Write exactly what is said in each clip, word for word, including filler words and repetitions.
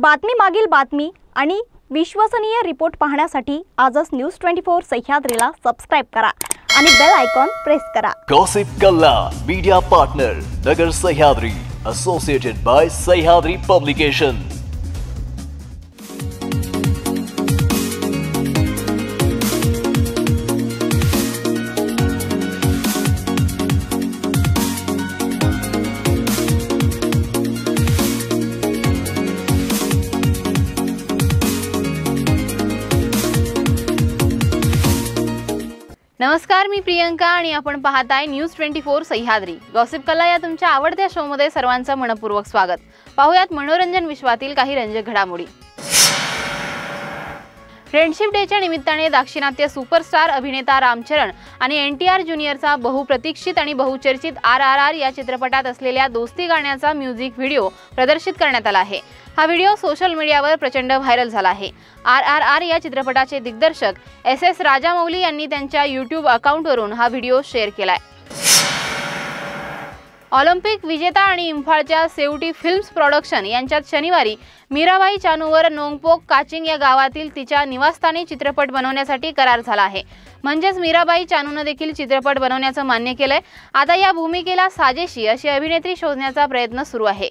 बातमी मागील बातमी आणि विश्वसनीय रिपोर्ट पाहण्यासाठी आजच न्यूज ट्वेंटी फोर सह्याद्रीला सबस्क्राइब करा आणि बेल आयकॉन प्रेस करा। Gossip Kalla media partner Nagar Sahyadri associated by Sahyadri publication. नमस्कार, मी प्रियंका आणि आपण पाहताय news twenty four Sahyadri. Gossip कला या तुमच्या आवडत्या शो मध्ये सर्वांचं मनपूर्वक स्वागत। पाहूयात मनोरंजन विश्वातील काही रंजक घडामोडी। फ्रेंडशिप डेच्या निमित्ताने दाक्षिणात्य सुपरस्टार अभिनेता रामचरण आणि एन टी आर ज्युनियरचा बहुप्रतीक्षित आणि बहुचर्चित आर आर आर या चित्रपटात असलेल्या दोस्ती गाण्याचा म्युझिक व्हिडिओ प्रदर्शित करण्यात आला आहे। हा व्हिडिओ सोशल मीडियावर प्रचंड व्हायरल झाला आहे। आर आर आर या चित्रपटाचे दिग्दर्शक एस एस राजामौली यांनी त्यांच्या यूट्यूब अकाउंटवरून हा व्हिडिओ शेअर केला आहे। ऑलिम्पिक विजेता आणि इंफाळच्या सेवटी फिल्म्स प्रोडक्शन यांच्यात शनिवारी मीराबाई चानूवर नोंगपोक काचिंग या गावातील तिच्या निवासस्थानी चित्रपट बनवण्यासाठी करार झाला आहे। म्हणजेच मीराबाई चानूने देखील चित्रपट बनवण्याचं मान्य केलंय। आता या भूमिकेला साजेशी अशी अभिनेत्री शोधण्याचा प्रयत्न सुरू आहे।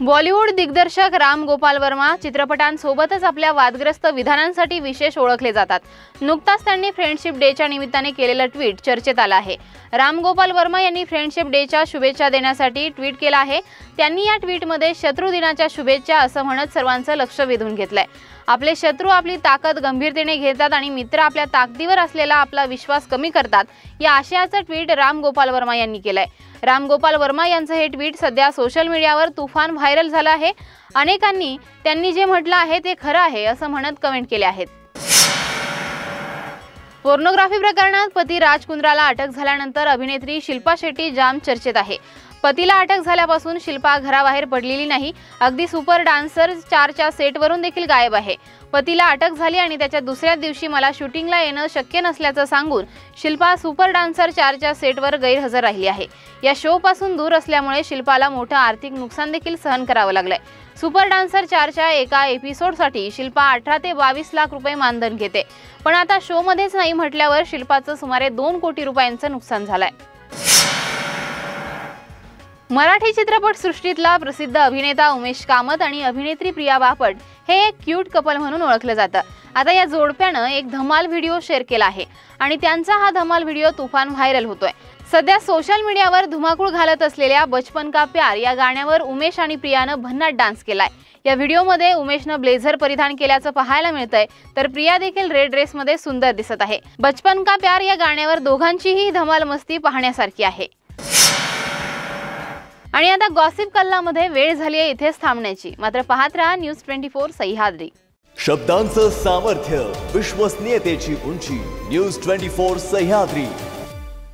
बॉलिवूड दिग्दर्शक राम गोपाल वर्मा चित्रपटांसोबतच आपल्या वादग्रस्त विधानांसाठी विशेष ओळखले जातात। नुकताच त्यांनी फ्रेंडशिप डेच्या निमित्ताने केलेलं ट्विट चर्चेत आलं आहे। राम गोपाल वर्मा यांनी फ्रेंडशिप डेच्या शुभेच्छा देण्यासाठी ट्विट केलं आहे। त्यांनी या ट्विटमध्ये शत्रू दिनाच्या शुभेच्छा असं म्हणत सर्वांचं लक्ष वेधून घेतलंय। आपले शत्रू आपली ताकद गंभीरतेने घेतात आणि मित्र आपल्या ताकदीवर असलेला आपला विश्वास कमी करतात या आशयाचं ट्विट राम गोपाल वर्मा यांनी केलंय। राम गोपाल वर्मा यांचं हे ट्विट सध्या सोशल मीडियावर तुफान व्हायरल झालं आहे। अनेकांनी त्यांनी जे म्हटलं आहे ते खरं आहे असं म्हणत कमेंट केले आहेत। पोर्नोग्राफी प्रकरणात पती राज कुंद्राला अटक झाल्यानंतर अभिनेत्री शिल्पा शेट्टी जाम चर्चेत आहे। पतीला अटक झाल्यापासून शिल्पा घराबाहेर पडलेली नाही, अगदी सुपर डान्सर चार च्या सेटवरून देखील गायब आहे। पतीला अटक झाली आणि त्याच्या दुसऱ्या दिवशी मला शूटिंगला येणं शक्य नसल्याचं सांगून शिल्पा सुपर डान्सर चार च्या सेटवर गैरहजर राहिली आहे। या शोपासून दूर असल्यामुळे शिल्पाला मोठं आर्थिक नुकसान देखील सहन करावं लागलंय। सुपर डान्सर चारच्या एका एपिसोडसाठी शिल्पा अठरा ते बावीस लाख रुपये मानधन घेते, पण आता शोमध्येच नाही म्हटल्यावर शिल्पाचं सुमारे दोन कोटी रुपयांचं नुकसान झालंय। मराठी चित्रपटसृष्टीतला प्रसिद्ध अभिनेता उमेश कामत आणि अभिनेत्री प्रिया बापट हे एक क्यूट कपल म्हणून ओळखलं जातं। आता या जोडप्यानं एक धमाल व्हिडिओ शेअर केला आहे आणि त्यांचा हा धमाल व्हिडिओ तुफान व्हायरल होतोय। सध्या सोशल मीडियावर धुमाकूळ घालत असलेल्या बचपन का प्यार या गाण्यावर उमेश आणि प्रियानं भन्नाट डान्स केलाय। या व्हिडिओमध्ये उमेशनं ब्लेझर परिधान केल्याचं पाहायला मिळतंय, तर प्रिया देखील रेड ड्रेसमध्ये सुंदर दिसत आहे। बचपन का प्यार या गाण्यावर दोघांचीही धमाल मस्ती पाहण्यासारखी आहे। आणि आता गॉसिप कल्लामध्ये वेळ झाली आहे इथेच थांबण्याची, मात्र पाहत रहा न्यूज ट्वेंटी फोर सह्याद्री। शब्दांचं सामर्थ्य, विश्वसनीयतेची उंची, न्यूज ट्वेंटी फोर सह्याद्री।